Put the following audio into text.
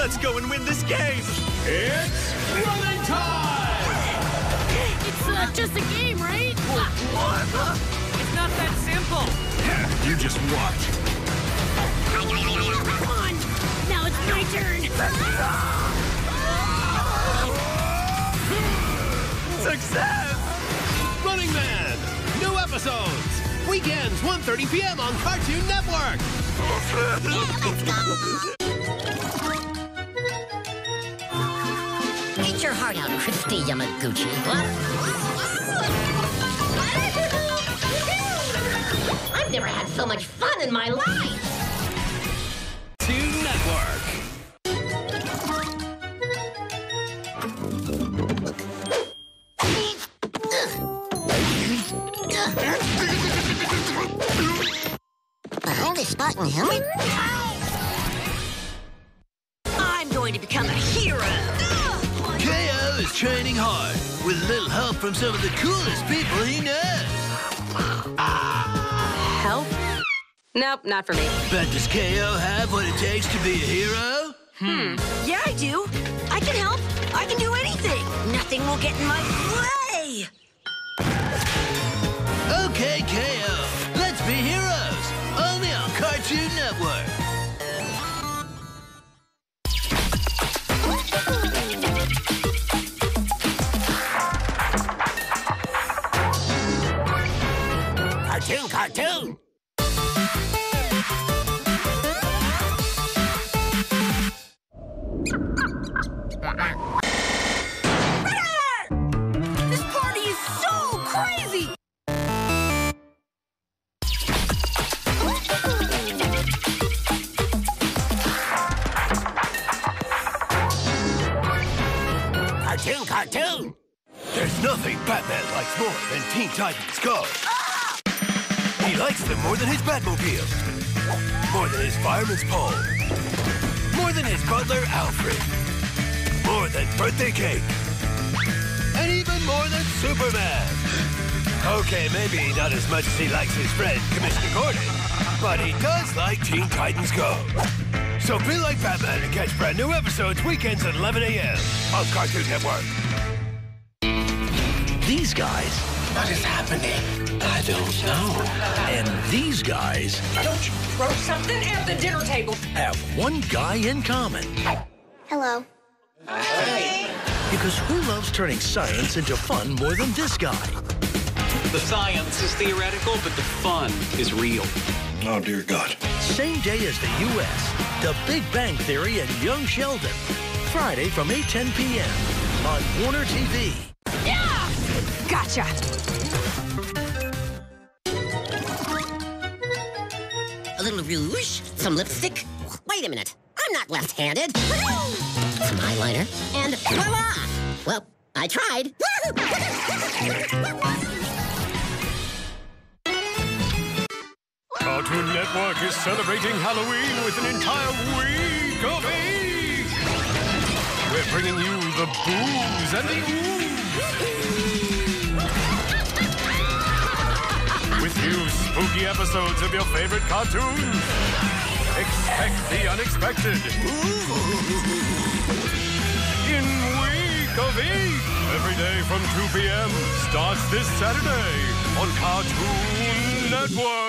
Let's go and win this game! It's running time! It's not just a game, right? What? It's not that simple! You just watch. Come on! Now it's my turn! Success! Running Man! New episodes! Weekends, 1:30 p.m. on Cartoon Network! Yeah, let's go! Get your heart out, Christy Yamaguchi. What? I've never had so much fun in my life! Cartoon Network. Holy spotting him. I'm going to become a hero. K.O. is training hard with a little help from some of the coolest people he knows. Help? Nope, not for me. But does K.O. have what it takes to be a hero? Yeah, I do. I can help. I can do anything. Nothing will get in my way. Okay, K.O. Let's be heroes. Only on Cartoon Network. Cartoon! Cartoon! There's nothing Batman likes more than Teen Titans Go! Ah! He likes them more than his Batmobile, more than his fireman's pole, more than his butler Alfred, more than birthday cake, and even more than Superman! Okay, maybe not as much as he likes his friend, Commissioner Gordon, but he does like Teen Titans Go! So be like Batman and catch brand new episodes weekends at 11 a.m. on Cartoon Network. These guys. What is happening? I don't know. And these guys. Don't you throw something at the dinner table. Have one guy in common. Hello. Hi. Because who loves turning science into fun more than this guy? The science is theoretical, but the fun is real. Oh, dear God. Same day as the U.S., The Big Bang Theory and Young Sheldon. Friday from 8:10 p.m. on Warner TV. Yeah! Gotcha! A little rouge, some lipstick. Wait a minute. I'm not left-handed. Some eyeliner, and voila! Well, I tried. Cartoon Network is celebrating Halloween with an entire Week of Eek! We're bringing you the booze and the ooze! With new spooky episodes of your favorite cartoons! Expect the unexpected! In Week of Eek! Every day from 2 p.m. starts this Saturday on Cartoon Network!